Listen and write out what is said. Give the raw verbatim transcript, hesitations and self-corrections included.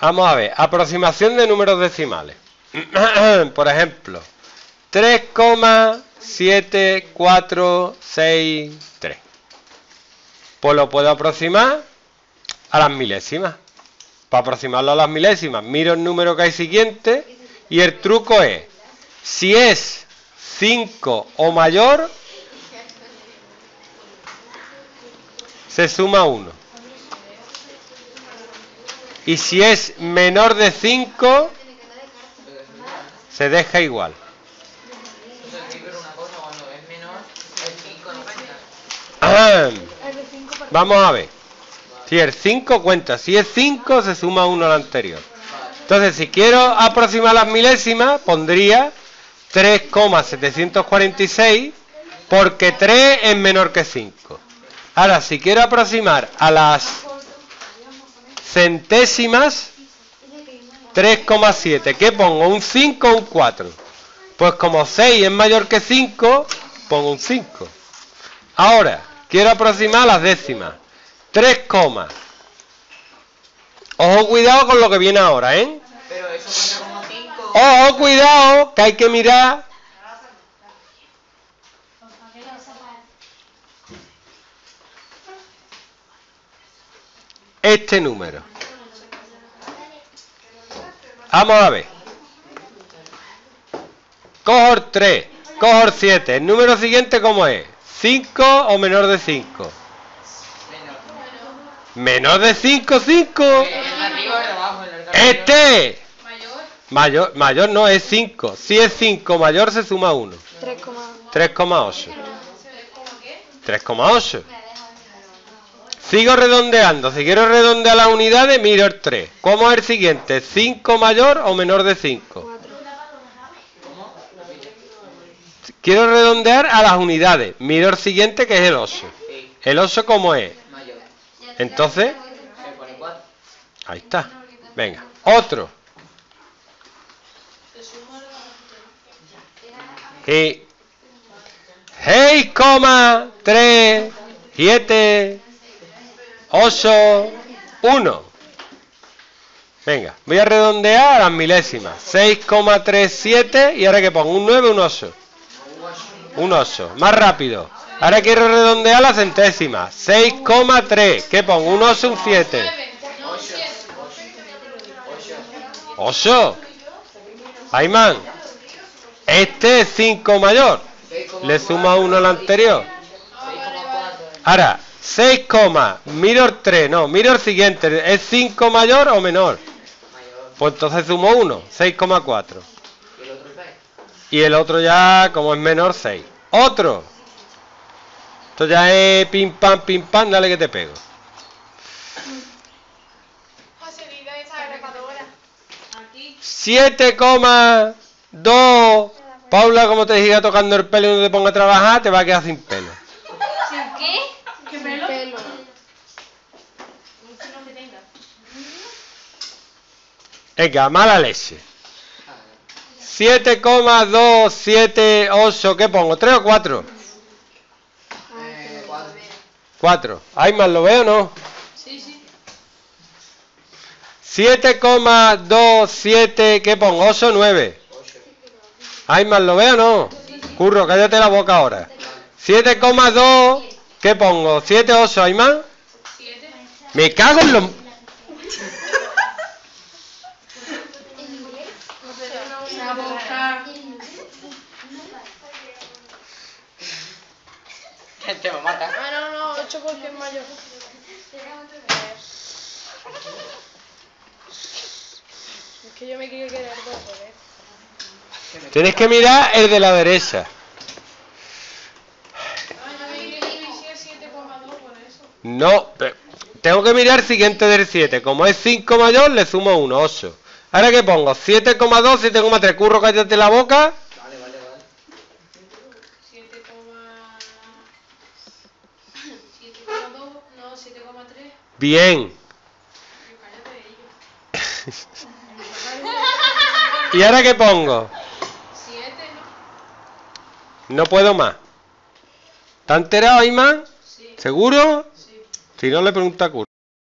Vamos a ver, aproximación de números decimales. Por ejemplo, tres coma siete cuatro seis tres. Pues lo puedo aproximar a las milésimas. Para aproximarlo a las milésimas, miro el número que hay siguiente y el truco es, si es cinco o mayor, se suma uno. Y si es menor de cinco, se deja igual. Ah, vamos a ver. Si el cinco cuenta, si es cinco se suma uno al anterior. Entonces, si quiero aproximar las milésimas, pondría tres coma setecientos cuarenta y seis, porque tres es menor que cinco. Ahora, si quiero aproximar a las centésimas, tres coma siete. ¿Qué pongo? ¿Un cinco o un cuatro? Pues como seis es mayor que cinco, pongo un cinco. Ahora, quiero aproximar las décimas. tres, ojo, cuidado con lo que viene ahora, ¿eh? Pero eso cuenta como cinco. Ojo, cuidado, que hay que mirar. Este número. Vamos a ver. Cojo el tres, cojo el siete. El número siguiente, ¿cómo es? ¿cinco o menor de cinco? Menor de cinco, cinco. Este. Mayor. Mayor no es cinco. Si es cinco mayor se suma uno. tres coma ocho. tres coma ocho. Sigo redondeando. Si quiero redondear las unidades, miro el tres. ¿Cómo es el siguiente? ¿cinco mayor o menor de cinco? Quiero redondear a las unidades. Miro el siguiente, que es el ocho. ¿El ocho cómo es? Entonces, ahí está. Venga, otro. Y seis coma tres siete ocho uno. Venga, voy a redondear a las milésimas. seis coma tres siete y ahora que pongo un nueve, un ocho. Un ocho, más rápido. Ahora quiero redondear la centésima. seis coma tres. ¿Qué pongo? ¿Un ocho o un siete? ocho. Ayman. Este es cinco mayor. Le suma uno al anterior. Ahora, seis, miro el tres. No, miro el siguiente. ¿Es cinco mayor o menor? Pues entonces sumo uno. seis coma cuatro. Y el otro ya, como es menor, seis. Otro. Esto ya es pim pam, pim pam, dale que te pego. siete coma dos. Paula, como te siga tocando el pelo y no te ponga a trabajar, te va a quedar sin pelo. ¿Sin qué? ¿Qué pelo? Venga, mala leche. siete coma dos siete ocho, ¿qué pongo? ¿tres o cuatro? cuatro. ¿Hay más? ¿Lo veo o no? Sí, sí. siete coma dos siete. ¿Qué pongo? ¿ocho nueve? ¿Hay más? ¿Lo veo o no? Curro, cállate la boca ahora. siete coma dos. ¿Qué pongo? siete, ocho. ¿Hay más? Me cago en los... Te va a matar. Ah, no, no, ocho porque es mayor. Es que yo me quiero quedar dos, ¿eh? Tienes que mirar el de la derecha. No, tengo que mirar el siguiente del siete. Como es cinco mayor, le sumo uno, ocho. Ahora que pongo siete coma dos, siete coma tres. Curro, cállate la boca. Bien. ¿Y ahora qué pongo? No puedo más. ¿Te has enterado, Ima? ¿Seguro? Si no, le pregunta a Curro.